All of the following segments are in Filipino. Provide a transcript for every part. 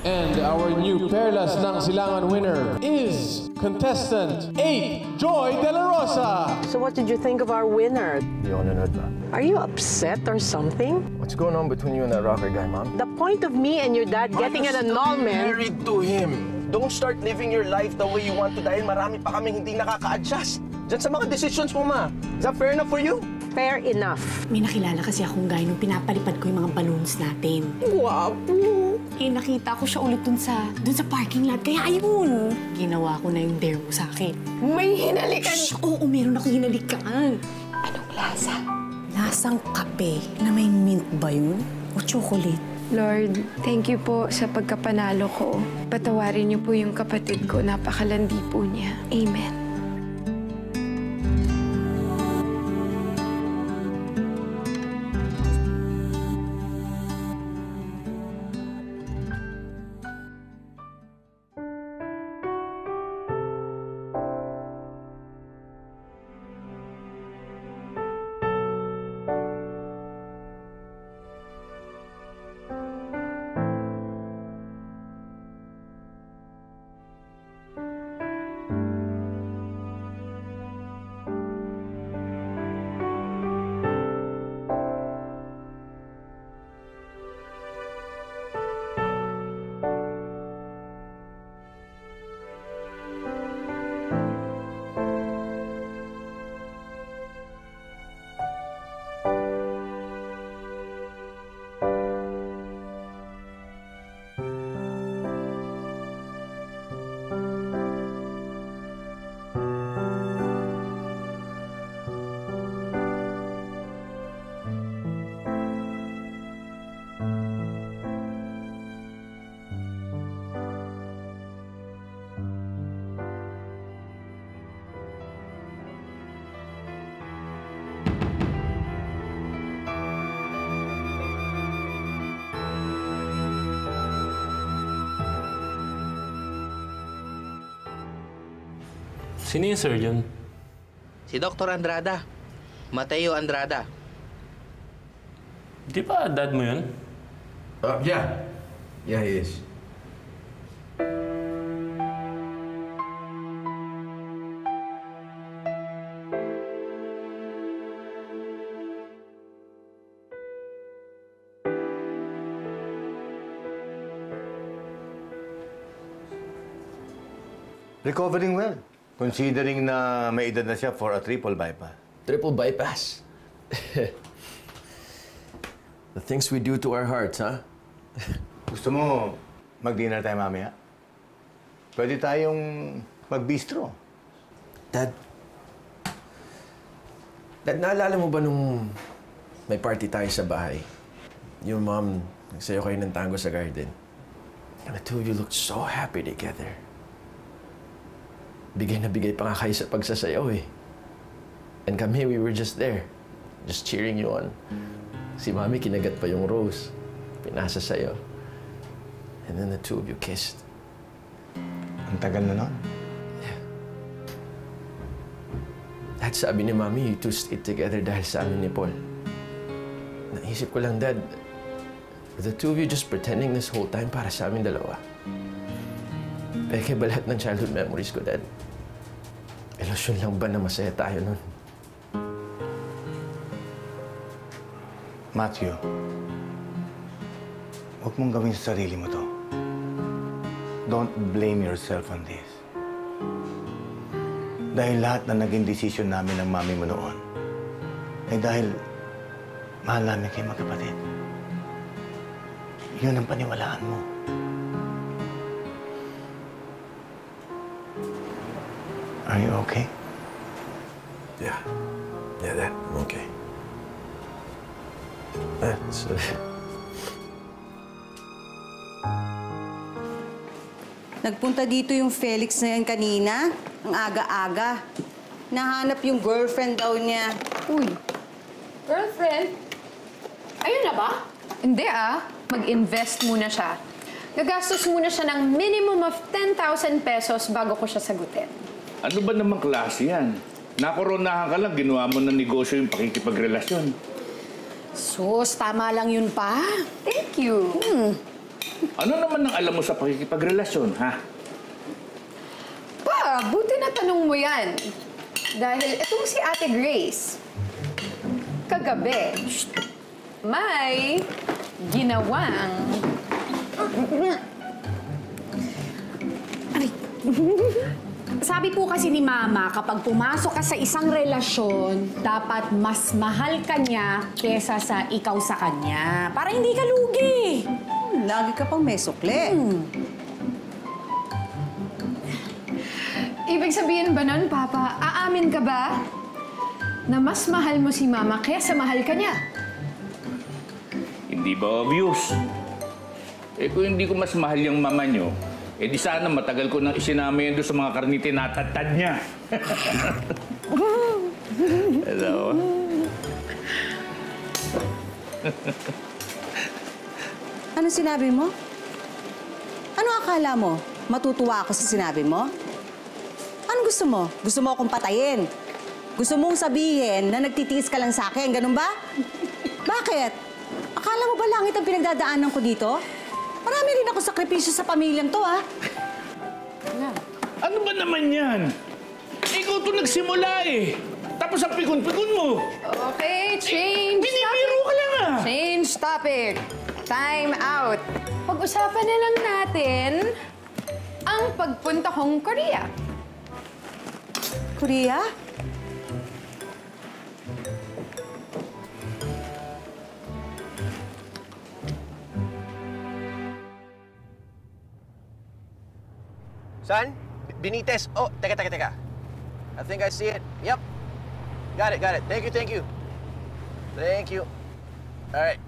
And our new Perlas ng Silangan winner is contestant 8, Joy De La Rosa. So what did you think of our winner? Hindi ako nanood ba? Are you upset or something? What's going on between you and that rocker guy, Mom? The point of me and your dad getting an annulment... I'm married to him. Don't start living your life the way you want to dahil marami pa kaming hindi nakaka-adjust dyan sa mga decisions mo, Ma. Is that fair enough for you? Fair enough. May nakilala kasi akong guy nung pinapalipad ko yung mga balloons natin. Guwapo! Eh, nakita ko siya ulit dun sa parking lot. Kaya ayun! Ginawa ko na yung dare mo sa akin. May hinalikan! Shh! Oo, meron ako hinalikan. Anong lasa? Lasang kape na may mint ba yun? O chocolate? Lord, thank you po sa pagkapanalo ko. Patawarin niyo po yung kapatid ko. Napakalandi po niya. Amen. Sino yung surgeon? Si Dr. Andrada. Mateo Andrada. Di ba dad mo yun? Yeah. Yeah, he is. Recovering well. Considering na may edad na siya for a triple bypass. Triple bypass? The things we do to our hearts, huh? Gusto mo mag-dinner tayo mamaya? Pwede tayong mag-bistro. Dad, naalala mo ba nung may party tayo sa bahay? Your mom, nagsayo kayo ng tango sa garden. And the two of you looked so happy together. Bigay na bigay pa nga kayo sa pagsasayaw eh. And kami, we were just there. Just cheering you on. Si Mami kinagat pa yung rose. Pinasa sa'yo. And then the two of you kissed. Ang tagal na nun? Yeah. Dad, sabi ni Mami, you two stayed together dahil sa amin ni Paul. Naisip ko lang, Dad, the two of you just pretending this whole time para sa amin dalawa. Peke ba lahat ng childhood memories ko, Dad? Ilusyon lang ba na masaya tayo nun? Matthew, huwag mong gawin sa sarili mo to. Don't blame yourself on this. Dahil lahat na naging desisyon namin ng mami mo noon, ay dahil mahal namin kayo magkapatid. Yun ang paniwalaan mo. Are you okay? Yeah. Yeah, Dad, I'm okay. That's... Nagpunta dito yung Felix na yan kanina. Ang aga-aga. Nahanap yung girlfriend daw niya. Uy. Girlfriend? Ayun na ba? Hindi ah. Mag-invest muna siya. Gagastos muna siya ng minimum of 10,000 pesos bago ko siya sagutin. Ano ba namang klase yan? Nakoronahan ka lang, ginawa mo ng negosyo yung pakikipagrelasyon. Sus, tama lang yun pa. Thank you. Ano naman ang alam mo sa pakikipagrelasyon, ha? Pa, buti na tanong mo yan. Dahil itong si Ate Grace, kagabi, may ginawang... Ay. Sabi po kasi ni Mama, kapag pumasok ka sa isang relasyon, dapat mas mahal ka niya kesa sa ikaw sa kanya. Para hindi ka lugi. Lagi ka pang mesokle. Ibig sabihin ba nun, Papa? Aamin ka ba na mas mahal mo si Mama kesa mahal ka niya? Hindi ba obvious? Eh kung hindi ko mas mahal yung Mama niyo, eh di sana matagal ko nang isinama yun doon sa mga karniti natatad niya. Hello. Ano sinabi mo? Ano akala mo? Matutuwa ako sa sinabi mo? Ano gusto mo? Gusto mo akong patayin? Gusto mong sabihin na nagtitiis ka lang sa akin, ganun ba? Bakit? Akala mo ba langit ang pinagdadaanan ko dito? Marami rin ako sakripisyo sa pamilyang to, ha? Yeah. Ano ba naman yan? Ikaw to nagsimula, eh. Tapos ang pikon-pikon mo. Okay, change topic. Binibiro ka lang, ha? Change topic. Time out. Pag-usapan na lang natin ang pagpunta kong Korea. Korea? Son? Benitez? Oh, teka. I think I see it. Yep. Got it. Thank you. Thank you. All right.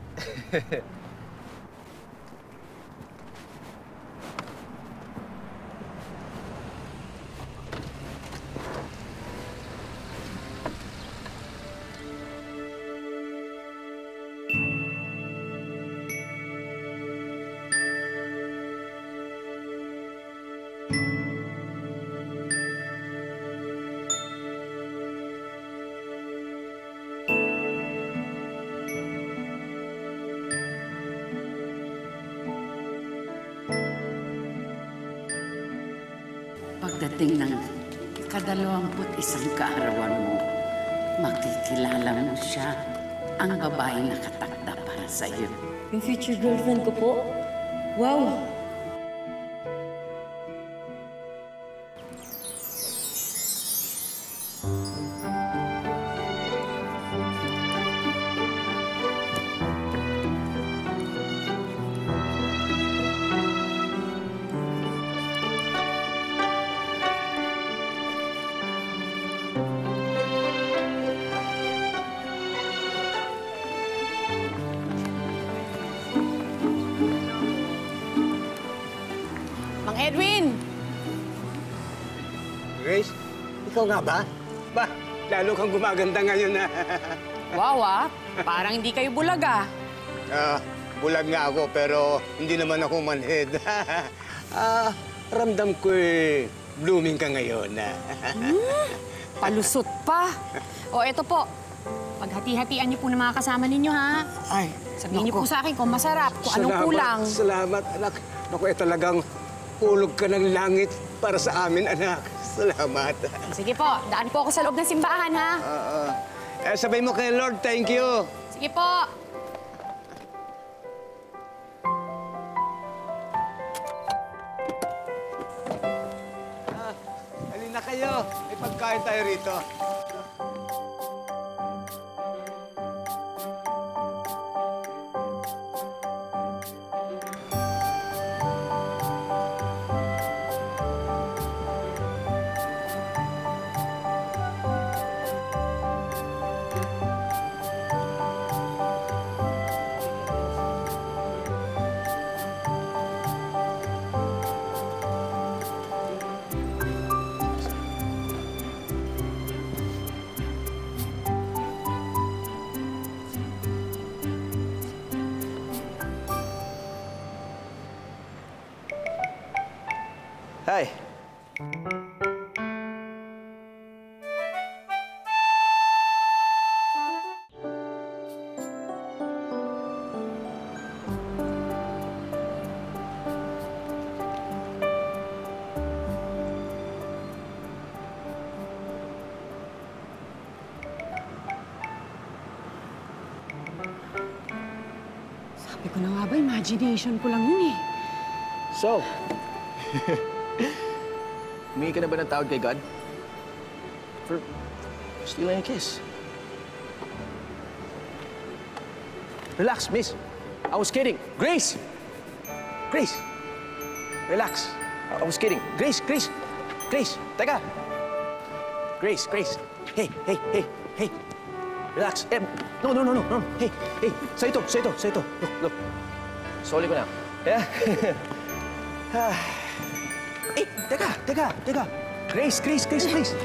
Pagdating ng 21 kaarawan mo, makikilala mo siya, ang babae na katakda para sa iyo. Yung future girlfriend ko po? Wow! Edwin! Grace, ikaw nga ba? Ba, lalo kang gumaganda ngayon na. Wow, ah. Parang hindi kayo bulag, ah. Bulag nga ako, pero hindi naman ako manhid. Ramdam ko eh, blooming ka ngayon. Palusot pa. O, eto po. Paghati-hatian niyo po ng mga kasama ninyo, ha? Ay, sabihin niyo po sa akin kung masarap, kung anong kulang. Salamat, anak. Naku, eh talagang... Hulog ka ng langit para sa amin, anak. Salamat. Sige po, daan po ako sa loob ng simbahan, ha? Sabay mo kay Lord, thank you. Sige po. Alin na kayo. May pagkain tayo rito. Hi. Sabi ko na nga ba, imagination ko lang yun eh. So, humingi ka na ba ng tawad kay God? For stealing a kiss. Relax, miss. I was kidding. Grace! Grace! Relax. I was kidding. Grace, Grace! Grace, teka! Grace, Grace! Hey, hey, hey, hey! Relax. No, no, no, no, no. Hey, hey. Sa ito, sa ito, sa ito. Look, look. Sorry ko na. Yeah? Hey, teka, teka, teka. Grace, Grace, Grace, please.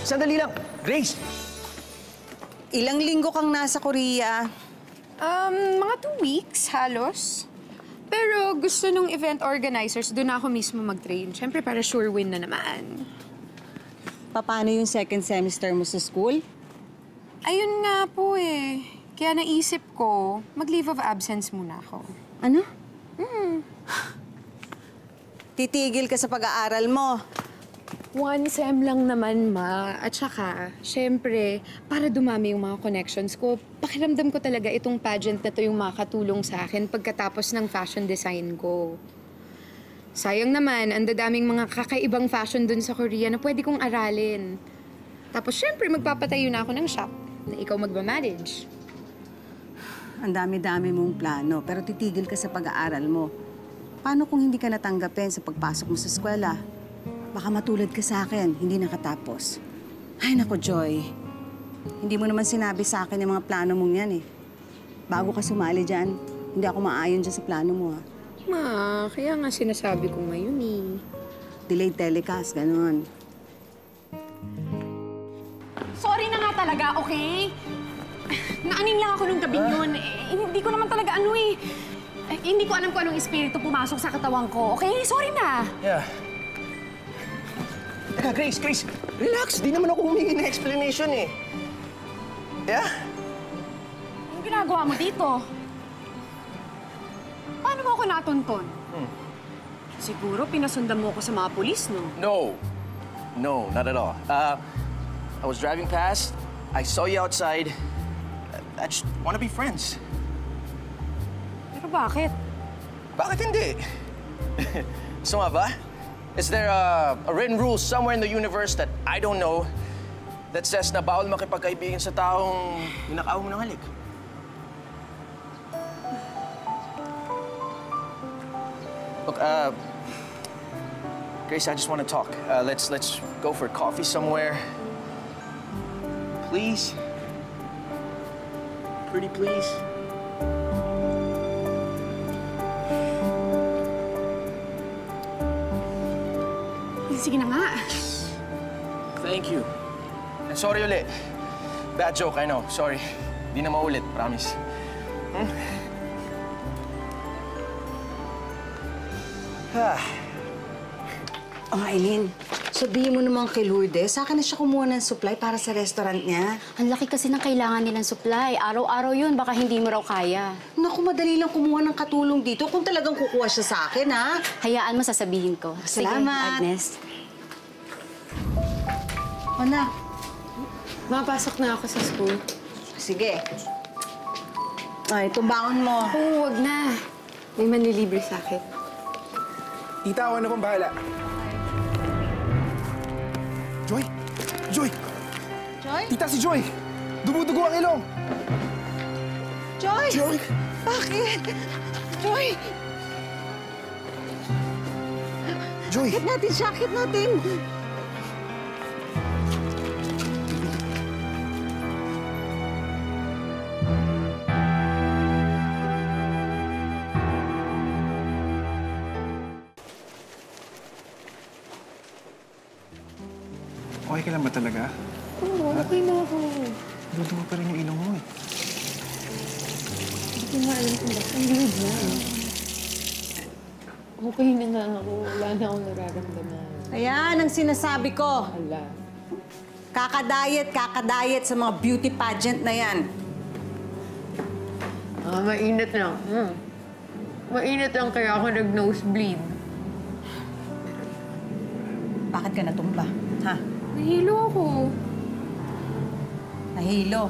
Sandali lang. Grace! Ilang linggo kang nasa Korea? Mga 2 weeks, halos. Pero gusto nung event organizers, doon ako mismo mag-train. Siyempre, para sure win na naman. Paano yung second semester mo sa school? Ayun nga po eh. Kaya naisip ko, mag-leave of absence muna ako. Ano? Hmm. Titigil ka sa pag-aaral mo. 1 sem lang naman, ma. At saka, syempre, para dumami yung mga connections ko, pakiramdam ko talaga itong pageant na to yung makatulong sa akin pagkatapos ng fashion design ko. Sayang naman, ang dadaming mga kakaibang fashion dun sa Korea na pwede kong aralin. Tapos, syempre, magpapatayo na ako ng shop na ikaw magmamanage. Ang dami-dami mong plano, pero titigil ka sa pag-aaral mo. Paano kung hindi ka natanggapin sa pagpasok mo sa eskwela? Baka matulad ka sa akin, hindi nakatapos. Ay, naku, Joy. Hindi mo naman sinabi sa akin yung mga plano mong yan, eh. Bago ka sumali dyan, hindi ako maayon dyan sa plano mo, ha? Ma, kaya nga sinasabi ko ngayon, eh. Delayed telecast, ganun. Sorry na nga talaga, okay? Naanin lang ako nung gabing yun. Eh, hindi ko naman talaga ano eh. Hindi ko alam kung anong espiritu pumasok sa katawan ko, okay? Sorry na. Yeah. Teka, Grace, Grace, relax. Di naman ako humingi ng explanation eh. Yeah? Anong ginagawa mo dito? Paano mo ako natunton? Siguro pinasundan mo ako sa mga pulis, no? No. No, not at all. I was driving past, I saw you outside. I just want to be friends. Pero bakit? Bakit hindi? So nga ba? Is there a written rule somewhere in the universe that I don't know that says na bawal makipagkaibigan sa taong inakaw mo ng halik? Look, Grace, I just want to talk. Let's go for coffee somewhere. Please? Pretty please? Sige na nga. Thank you. And sorry ulit. Bad joke, I know. Sorry. Di na maulit, promise. Hmm? Oh, Eileen. Sabihin mo naman kay Lourdes, saka na siya kumuha ng supply para sa restaurant niya. Ang laki kasi ng kailangan nilang supply. Araw-araw yun, baka hindi mo raw kaya. Naku, madali lang kumuha ng katulong dito kung talagang kukuha siya sa akin, ha? Hayaan mo, sasabihin ko. Salamat, sige, Agnes. Ona, mapasok na ako sa school. Sige. Ay, tumbangon mo. Oo, wag na. May manlilibre sa akin. Tita, ako na pong bahala. Joy! Joy! Joy? Tita, si Joy! Dumudugo ang ilong! Joy! Joy! Bakit? Joy! Joy! Sakit natin! Sakit natin! Okay ka lang ba talaga? Oo, okay na ako. Dudugo pa rin yung ilong mo eh. Hindi ko nga alam kung bakit. Ang gilid na eh. Okay na nga ako. Wala na akong nararamdaman. Ayan ang sinasabi ko. Hala. Kakadayet, kakadayet sa mga beauty pageant na yan. Ah, mainit lang. Mainit lang kaya ako nag-nosebleed. Bakit ka natumba? Ha? Nahilo ako. Nahilo?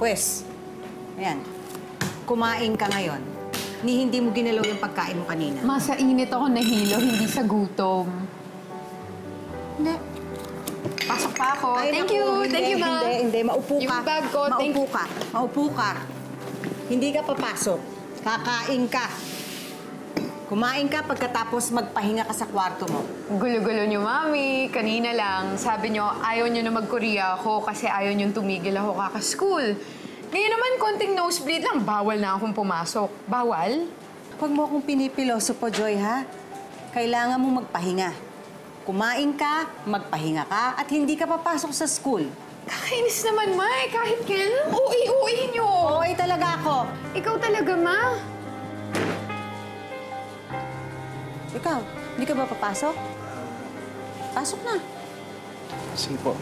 Pwes, ayan, kumain ka ngayon. ni hindi mo ginalaw yung pagkain mo kanina? Masa init ako nahilo, hindi sa gutom. Hindi. Pasok pa ako. Ay, thank you, ma. Hindi, maupo ka. Yung bag ko, maupo ka. Hindi ka papasok. Kakain ka. Kumain ka pagkatapos magpahinga ka sa kwarto mo. Gulo-gulo niyo, Mami. Kanina lang, sabi niyo, ayaw niyo na mag-Korea ako kasi ayaw niyo tumigil ako kaka-school. Ngayon naman, konting nosebleed lang. Bawal na akong pumasok. Bawal? Huwag mo akong pinipiloso po, Joy, ha? Kailangan mo magpahinga. Kumain ka, magpahinga ka, at hindi ka papasok sa school. Kakainis naman, Ma. Kahit kailan, uwi-uwi niyo. Oo, talaga ako. Ikaw talaga, Ma. Ikaw, hindi ka ba papasok? Pasok na. Sige po.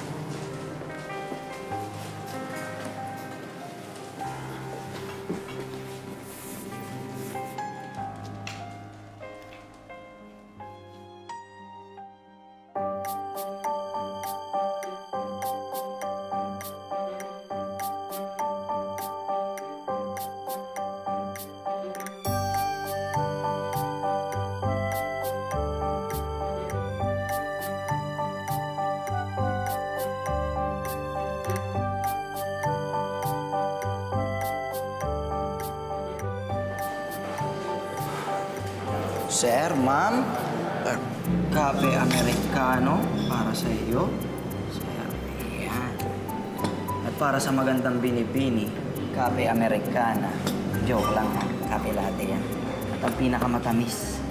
Sir, ma'am, kape americano para sa iyo. Sir, yan. At para sa magandang binibini, kape americana. Joke lang ha, kape latte yan. At ang pinakamatamis.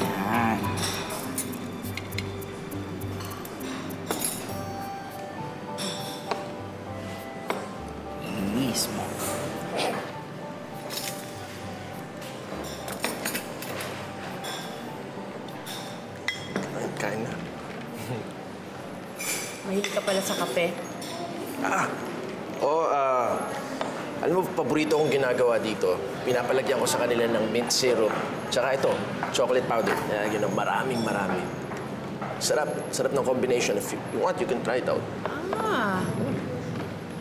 Yan. Inis mo. Mahilig ka pala sa kape. Alam mo, paborito kong ginagawa dito. Pinapalagyan ko sa kanila ng mint syrup. Tsaka ito, chocolate powder. Nalagyan ng maraming. Sarap ng combination. If you want, you can try it out. Ah,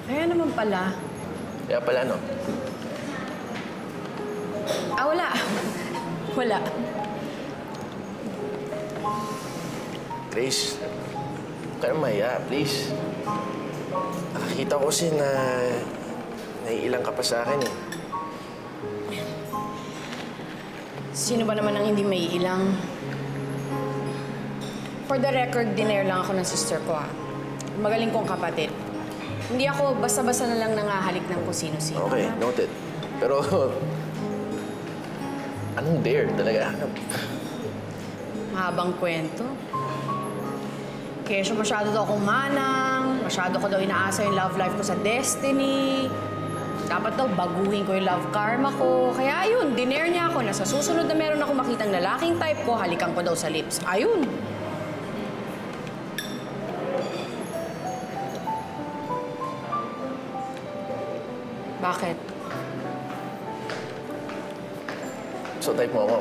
kaya naman pala. Kaya pala, no? Ah, wala. Wala. Grace. Huwag ka na maya, please. Nakakita ko kasi na naiilang ka pa sa akin eh. Sino ba naman ang hindi maiilang? For the record, denier lang ako ng sister ko, ha? Magaling kong kapatid. Hindi ako basta-basta na lang nangahalik ng kusino-sino. Okay, noted. Pero anong dare talaga? Mahabang kwento. Kesyo masyado daw akong manang, masyado ko daw inaasa yung love life ko sa destiny. Dapat daw baguhin ko yung love karma ko. Kaya ayun, dinare niya ako na sa susunod na meron ako makitang lalaking type ko, halikan ko daw sa lips. Ayun. Bakit? So type mo ako.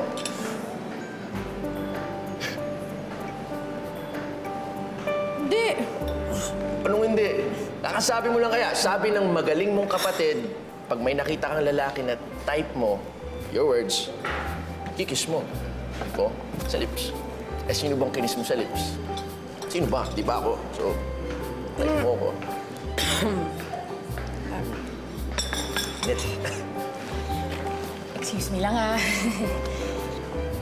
Anong hindi? Nakasabi mo lang kaya, sabi ng magaling mong kapatid, pag may nakita kang lalaki na type mo, your words, kikiss mo. Ako? Sa lips. Eh, sino bang kinis mo sa lips? Sino ba? Di ba ako? So, type mo ako. Excuse me lang, ah.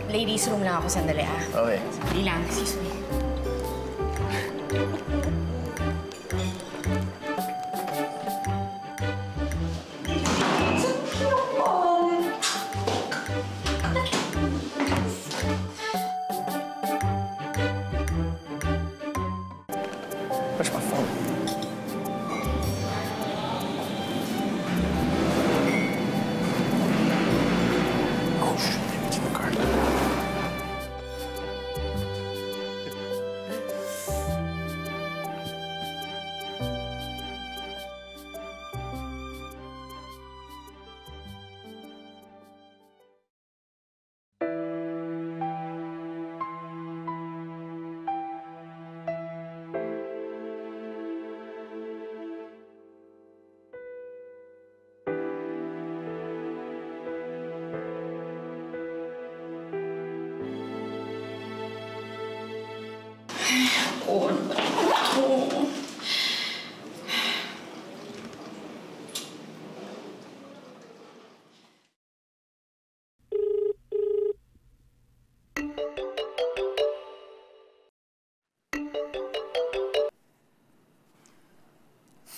Ladies room lang ako sandali, ah. Okay. Sandali lang, excuse me. Where's my phone? Oh, shit. Maybe it's in the car. noon. Oh.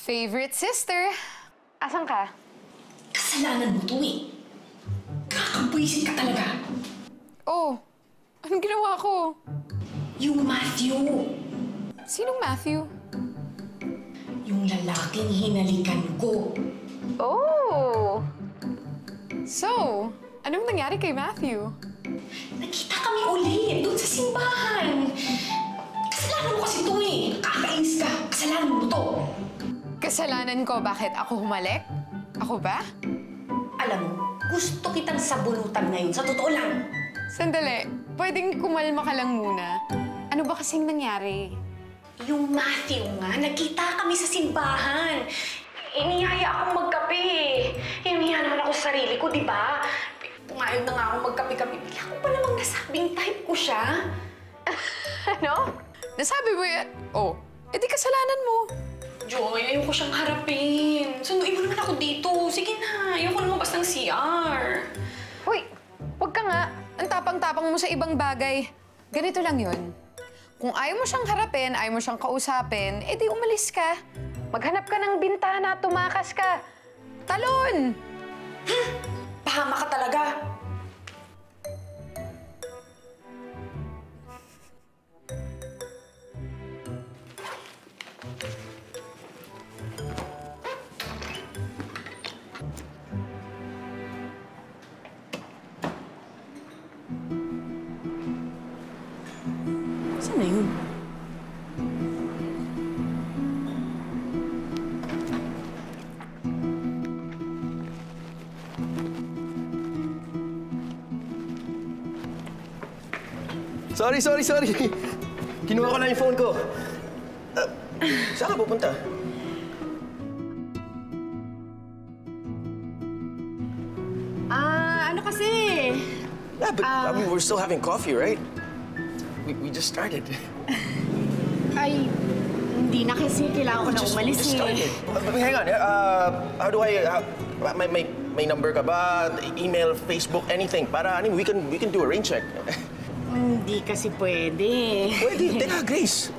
Favorite sister. Asan ka? Kasalanan mo to eh. Kakampuisin ka talaga. Oh, anong ginawa ko? Yung Matthew. Sinong Matthew? Yung lalaking hinalikan ko. Oh! So, anong nangyari kay Matthew? Nakita kami ulit doon sa simbahan. Kasalanan mo kasi to eh. Kakainis ka. Kasalanan mo to. Kasalanan ko? Bakit? Ako humalik? Ako ba? Alam mo, gusto kitang sabunutan ngayon. Sa totoo lang. Sandali. Pwedeng kumalma ka lang muna. Ano ba kasing nangyari? Yung Matthew nga, nakita kami sa simbahan. Iniyaya akong magkape. Iniyaya naman ako sa sarili ko, di ba? Pumahayag na nga akong magkape-kape. Bila ko pa namang nasabing type ko siya. Ano? Nasabi mo yan? Oh, edi kasalanan mo. Joy, ayoko siyang harapin. Sunduin mo naman ako dito. Sige na, ayoko lumabas ng CR. Uy, wag ka nga. Ang tapang-tapang mo sa ibang bagay. Ganito lang yun. Kung ayaw mo siyang harapin, ayaw mo siyang kausapin, edi umalis ka. Maghanap ka ng bintana, tumakas ka. Talon! Huh? Pahama ka talaga. Sorry. Kinuha ko lang yung phone ko. Saan ka pupunta? Ano kasi? Yeah, but I mean, we're still having coffee, right? We just started. Ay, hindi na kasi. Kailangan ko na umalis eh. Hang on. How do I... May number ka ba? Email, Facebook, anything. Para, we can do a rain check. Hindi kasi pwede. Pwede? Teka, Grace.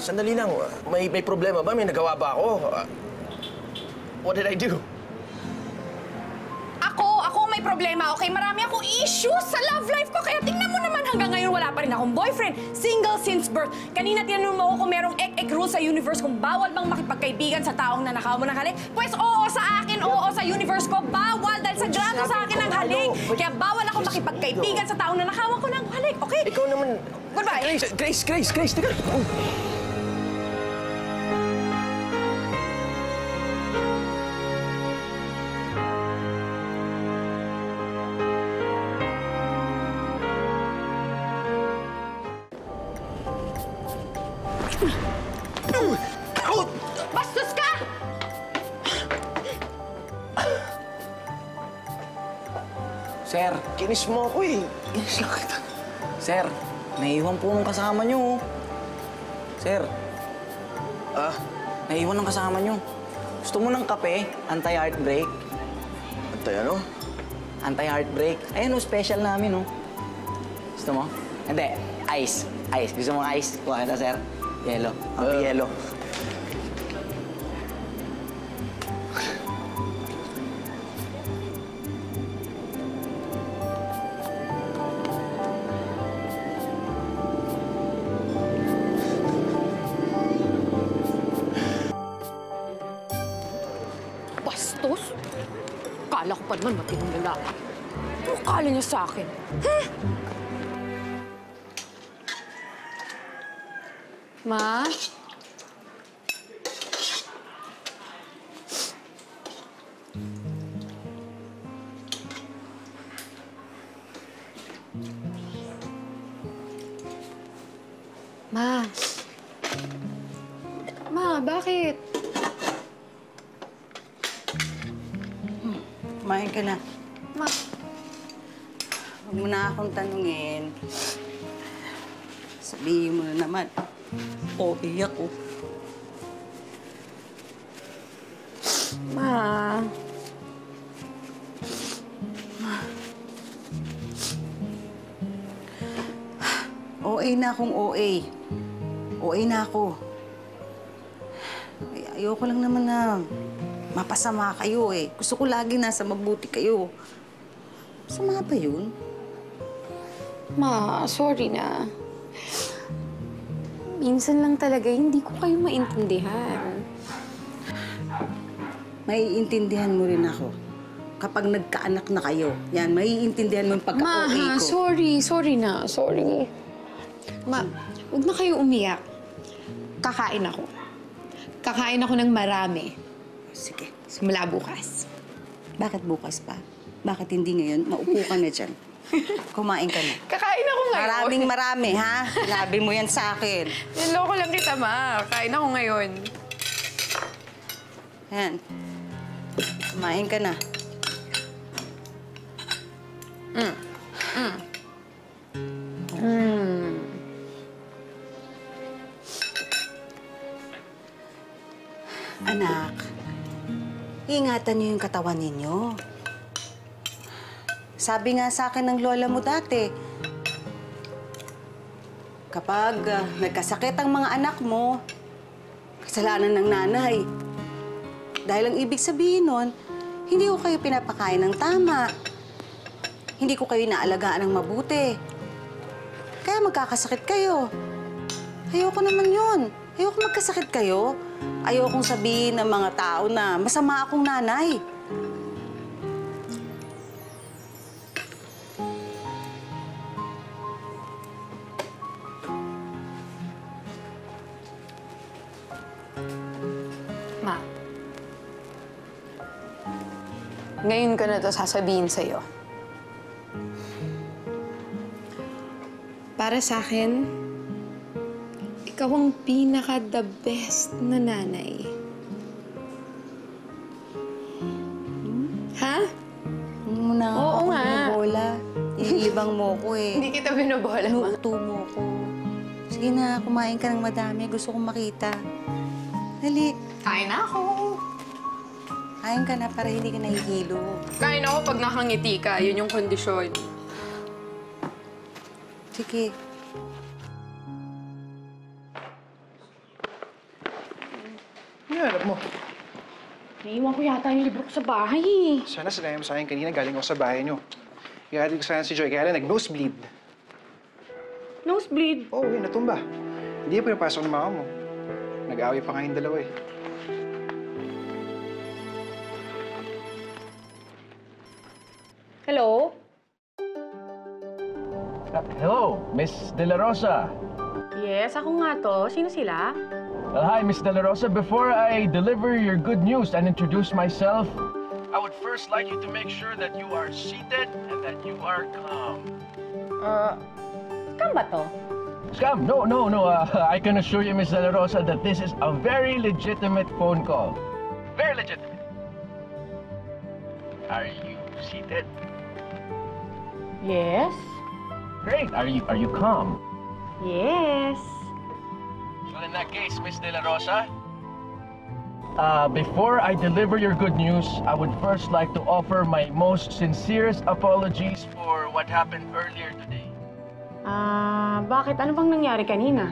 Sandali lang. May problema ba? May nagawa ba ako? What did I do? Ako may problema, okay? Marami akong issues sa love life ko. Kaya tingnan mo naman, hanggang ngayon wala pa rin akong boyfriend. Single since birth. Kanina tinanong mo kung merong ek-ek rule sa universe kung bawal bang makipagkaibigan sa taong nanakaw mo ng halik. Pues oo sa akin, oo sa universe ko. Bawal dahil sa grado sa akin ang halik. Kaya bawal ako makipagkaibigan sa taong nanakawan ko ng halik, okay? Ikaw naman... Goodbye. Grace, teka. Kinis mo ako eh. Kinis lang kita. Sir, naiiwan po ng kasama niyo. Sir. Naiiwan ng kasama niyo. Gusto mo ng kape? Anti-heartbreak. Antay ano? Anti-heartbreak. Ayan o, special namin o. Gusto mo? Hindi. Ice. Ice. Gusto mo ice? Kuha kita, sir. Yellow. Ang yellow. Akala ko pa naman matinong lalaki. Ano akala niya sa akin? Huh? Ma? Ma, bakit? Kumain ka na. Ma. Huwag mo na akong tanungin. Sabihin mo na naman. O, iyak ko. Ma. OA na akong OA. OA na ako. Ayoko lang naman na mapasama kayo eh. Gusto ko lagi nasa mabuti kayo. Masama ba yun? Ma, sorry na. Minsan lang talaga hindi ko kayo maintindihan. Maiintindihan mo rin ako. Kapag nagkaanak na kayo, yan, maiintindihan mo yung pagka-OA ko. Ma, sorry. Sorry na. Sorry. Ma, huwag na kayo umiyak. Kakain ako. Kakain ako ng marami. Sige. Simula bukas. Bakit bukas pa? Bakit hindi ngayon? Maupo ka na dyan. Kumain ka na. Kakain ako ngayon. Maraming marami, ha? Labi mo yan sa akin. Niloko lang kita, ma. Kain ako ngayon. Ayan. Kumain ka na. Mm. Mm. Mm. Anak, ingatan niyo yung katawan ninyo. Sabi nga sa akin ng lola mo dati, kapag nagkasakit ang mga anak mo, kasalanan ng nanay. Dahil ang ibig sabihin nun, hindi ko kayo pinapakain ng tama. Hindi ko kayo inaalagaan ng mabuti. Kaya magkakasakit kayo. Ayoko naman yun. Ayoko magkasakit kayo. Ayokong sabihin ng mga tao na masama akong nanay. Ma, ngayon ko na ito sasabihin sa'yo. Para sa'kin, ikaw ang pinaka-the best na nanay. Ha? Muna nga ako binobola. Iibang mo ko eh. Hindi kita binobola, ma. Luto mo ko. Sige na, kumain ka ng madami. Gusto kong makita. Dali. Kain na ako. Kain ka na para hindi ka nahihilo. Kain ako pag nakangiti ka. Yun yung kondisyon. Sige. Ano yung alam mo? Naiiwan ko yata yung libro ko sa bahay eh. Sana sinabi mo sa akin kanina galing ako sa bahay niyo. Ihatid ko sana si Joy kaya lang nag-nosebleed. Nosebleed? Oo, yun, natumba. Hindi yung pinapasok ng mama mo. Nag-away pa kayong dalawa eh. Hello? Hello, Miss De La Rosa. Yes, ako nga to. Sino sila? Well, hi, Miss De La Rosa. Before I deliver your good news and introduce myself, I would first like you to make sure that you are seated and that you are calm. Scam ba to? Scam? No. I can assure you, Miss De La Rosa, that this is a very legitimate phone call. Very legitimate. Are you seated? Yes. Great. Are you calm? Yes. So in that case, Miss De La Rosa, before I deliver your good news, I would first like to offer my most sincerest apologies for what happened earlier today. Bakit? Ano bang nangyari kanina?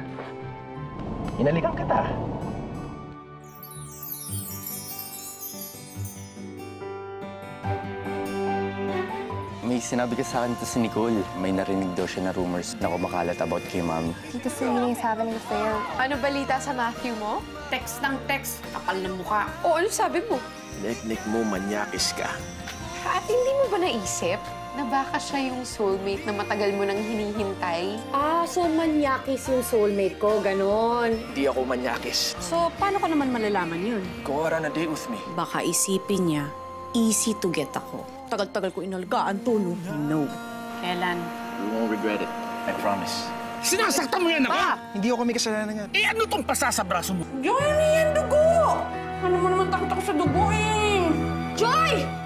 Inalikan kita. May sinabi ka sa akin ito si Nicole. May narinig daw siya na rumors na kumakalat about kay Ma'am. Tito Celine is having an affair. Ano balita sa Matthew mo? Text ng text. Kapal ng mukha. O, ano sabi mo? Nek-nek mo, manyakis ka. At hindi mo ba naisip na baka siya yung soulmate na matagal mo nang hinihintay? Ah, so manyakis yung soulmate ko, ganon. Hindi ako manyakis. So, paano ko naman malalaman yun? Go on a date with me. Baka isipin niya, easy to get ako. Tagal-tagal ko inalagaan to, no? No. Kailan? You won't regret it. I promise. Sinasaktan mo yan, naka! Hindi ako may kasalanan yan. Eh, ano tong pasa sa braso mo? Joy, ano yan? Dugo! Ano mo naman takot ako sa dugo, eh? Joy!